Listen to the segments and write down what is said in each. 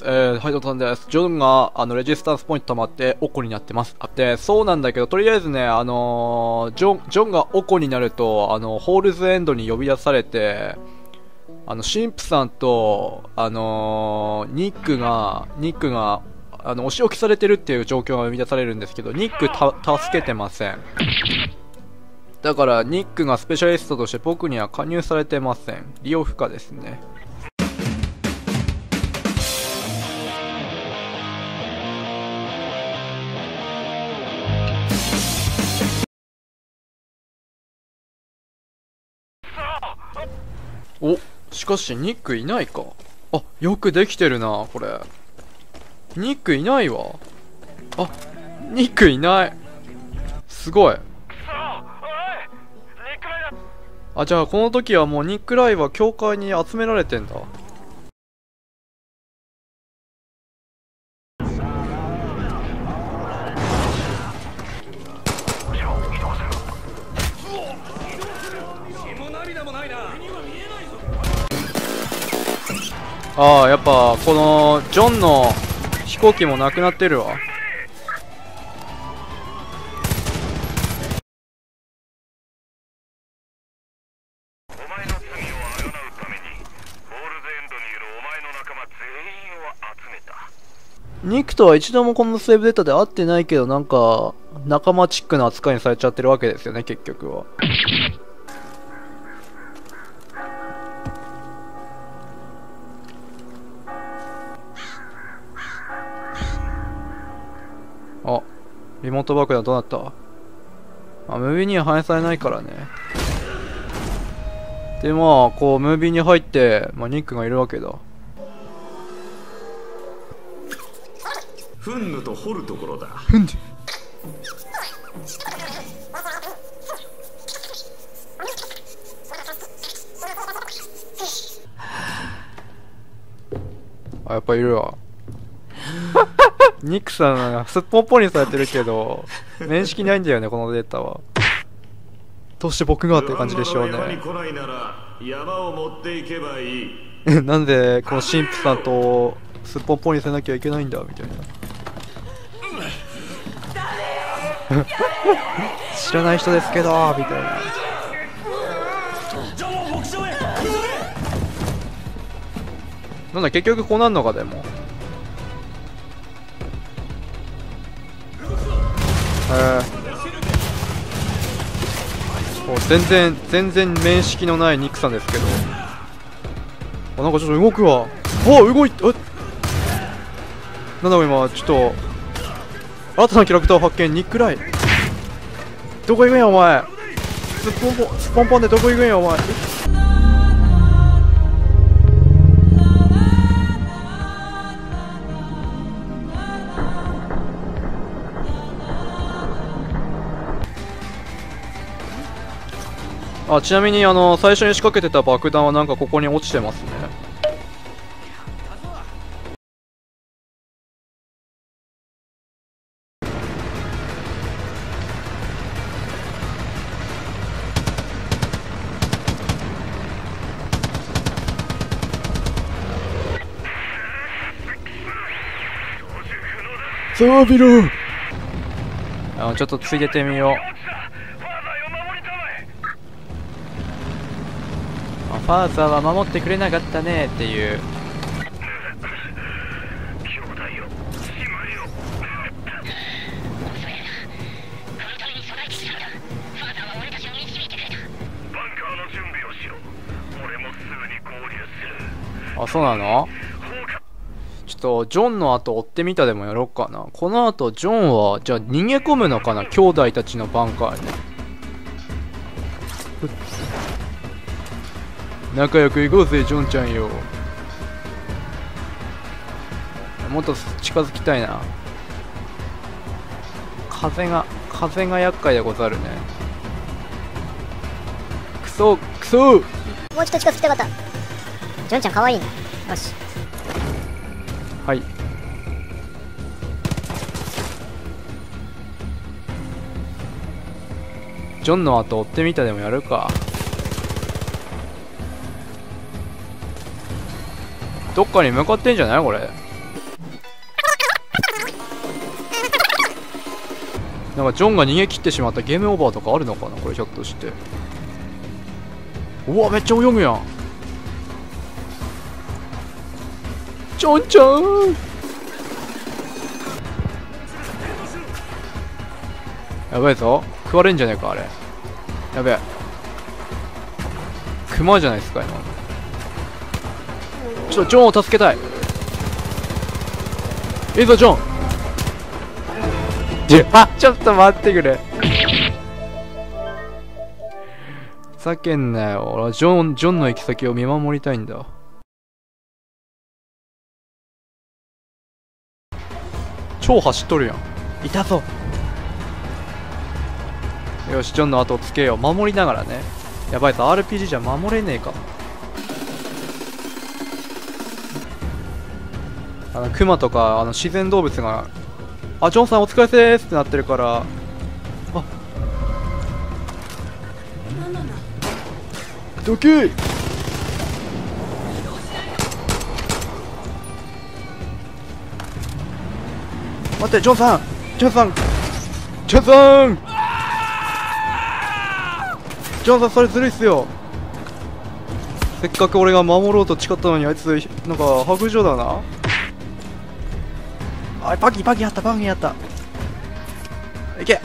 はい、どうもです。ジョンがレジスタンスポイント溜まってオコになってます。で、そうなんだけど、とりあえずね、ジョンがオコになると、ホールズエンドに呼び出されて、神父さんと、ニックがお仕置きされてるっていう状況が生み出されるんですけど、ニック助けてません。だからニックがスペシャリストとして僕には加入されてません。利用不可ですね。お、しかしニックいないか。あ、よくできてるな、これ。ニックいないわ。あ、ニックいない。すごい。あ、じゃあこの時はもうニック・ライは教会に集められてんだ。ああ、やっぱこのジョンの飛行機もなくなってるわ。ニックとは一度もこのセーブデータで会ってないけど、なんか仲間チックな扱いにされちゃってるわけですよね、結局は。あ、リモート爆弾どうなった？ムービーには反映されないからね。で、まあこうムービーに入って、まあ、ニックがいるわけだ。憤怒と掘るところだ。憤怒。あ、やっぱいるわ。ニックさんすっぽんぽんにされてるけど、面識ないんだよね、このデータは。どうして僕がって感じでしょうね。なんでこの神父さんとすっぽんぽんにされなきゃいけないんだみたいな。知らない人ですけどみたいな。なんだ、結局こうなんのか。でも全然面識のないニックさんですけど、あ、なんかちょっと動くわ。あ、動いた。なんだ今ちょっと新たなキャラクターを発見。ニック・ライ、どこ行くんやお前。スポンポンでどこ行くんやお前。あ、ちなみに最初に仕掛けてた爆弾はなんかここに落ちてますね。サービル。あ、ちょっとついててみよう。ファーザーは守ってくれなかったねっていう。あ、そうなの。ちょっとジョンの後追ってみたでもやろうかな。この後ジョンはじゃあ逃げ込むのかな、兄弟たちのバンカーに。仲良く行こうぜジョンちゃんよ。もっと近づきたいな。風が厄介でござるね。クソ。もうちょっと近づきたかった。ジョンちゃん可愛いね。よし。はい、ジョンの後追ってみたでもやるか。どっかに向かってんじゃないこれ。なんかジョンが逃げ切ってしまったゲームオーバーとかあるのかなこれひょっとして。うわめっちゃ泳ぐやんジョンちゃん。やばいぞ食われんじゃねえかあれ。やべえクマじゃないですか今。ちょっとジョンを助けたい。いいぞジョン。あちょっと待ってくれふざけんなよ。俺はジョンの行き先を見守りたいんだ。超走っとるやん。いたぞ。よしジョンの後をつけよう守りながらね。やばいぞ RPG じゃ守れねえか。クマとか自然動物が「あジョンさんお疲れせーす」ってなってるから。あどけい。待ってジョンさんジョンさんジョンさんジョンさんそれずるいっすよ。せっかく俺が守ろうと誓ったのにあいつなんか白状だな。あバギーバギーあったバギーあったいけ。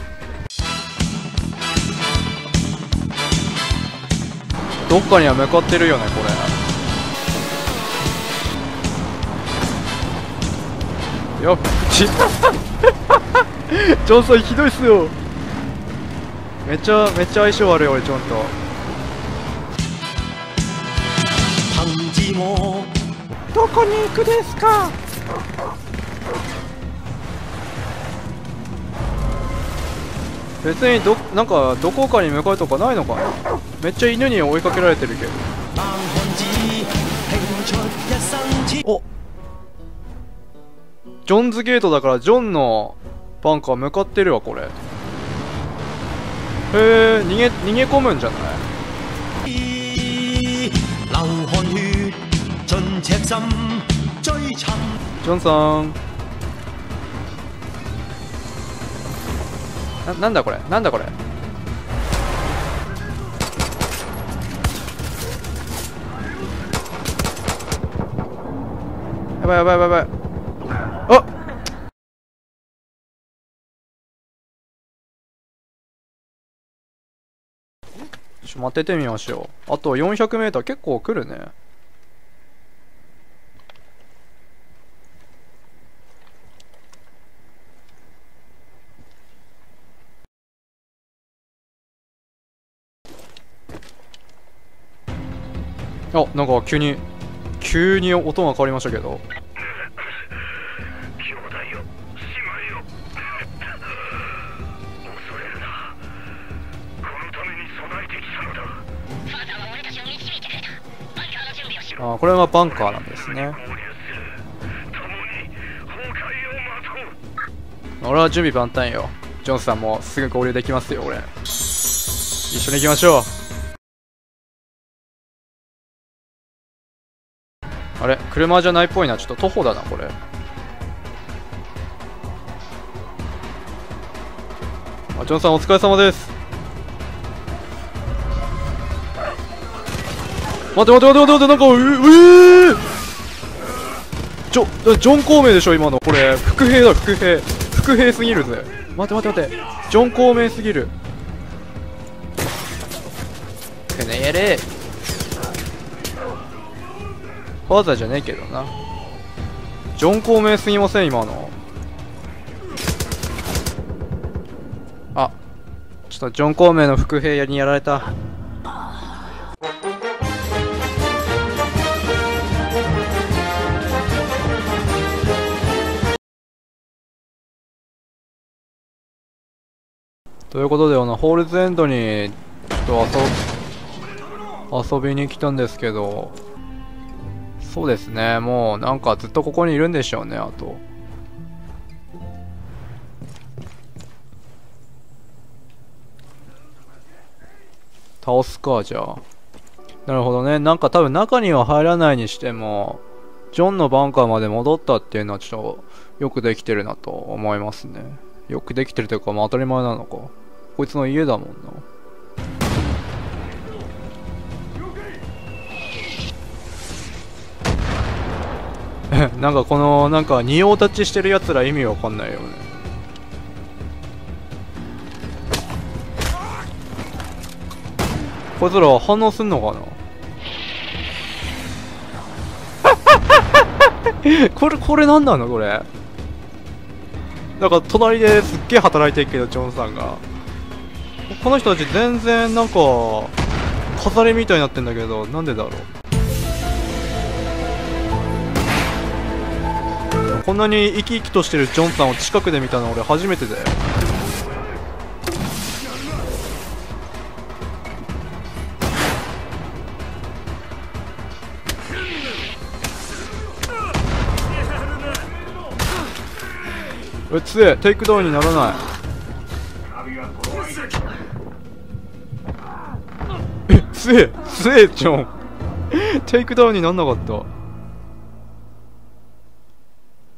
どっかには向かってるよねこれ。よっちジョンさんひどいっすよ。めっちゃ相性悪い俺ジョンと。どこに行くですか。別になんかどこかに向かうとかないのかな。めっちゃ犬に追いかけられてるけど。おっジョンズゲートだからジョンのバンカー向かってるわこれ。へえ逃げ込むんじゃない。ジョンさんなんだこれなんだこれ。やばいやばいやばいやばい。あっちょ待っててみましょう。あと 400m 結構来るね。あ、なんか急に音が変わりましたけど。兄弟よ、姉妹よ恐れるな。このために備えてきたのだ。ファーザーは俺たちを導いてくれた。バンカーの準備をしろ。あ、これはバンカーなんですね。俺は準備万端よ。ジョンさんもすぐ合流できますよ、俺。一緒に行きましょう。あれ車じゃないっぽいな。ちょっと徒歩だなこれ。あジョンさんお疲れ様です。待ってなんかジョン孔明でしょ今のこれ。伏兵だ伏兵すぎるぜ。待ってジョン孔明すぎる。くねやれファーザーじゃねえけどな。ジョン孔明すぎません今の。あちょっとジョン孔明の伏兵にやられた。ということでホールズエンドにちょっと遊びに来たんですけど。そうですねもうなんかずっとここにいるんでしょうね。あと倒すかじゃあ。なるほどね。なんか多分中には入らないにしてもジョンのバンカーまで戻ったっていうのはちょっとよくできてるなと思いますね。よくできてるというか、まあ当たり前なのか。こいつの家だもんな。なんかこのなんか仁王立ちしてるやつら意味わかんないよね。こいつら反応すんのかな。これ何なんだこれ。なんか隣ですっげえ働いてるけど、ジョンさんがこの人たち全然なんか飾りみたいになってんだけど、なんでだろう。こんなに生き生きとしてるジョンさんを近くで見たの俺初めてだよ。強え。テイクダウンにならない。強えジョン。テイクダウンになんなかった。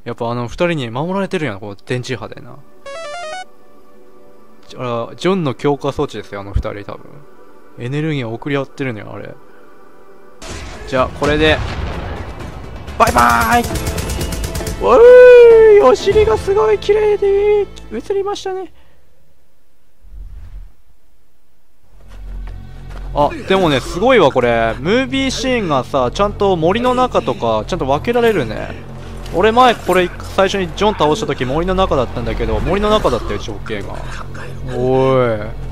やっぱあの二人に守られてるやん、この電磁波でな。あら、ジョンの強化装置ですよ、あの二人多分エネルギーを送り合ってるのよあれ。じゃあこれでバイバーイ。わー、お尻がすごい綺麗で映りましたね。あ、でもねすごいわこれ。ムービーシーンがさ、ちゃんと森の中とかちゃんと分けられるね。俺前これ最初にジョン倒した時森の中だったんだけど、森の中だったよ情景が。おい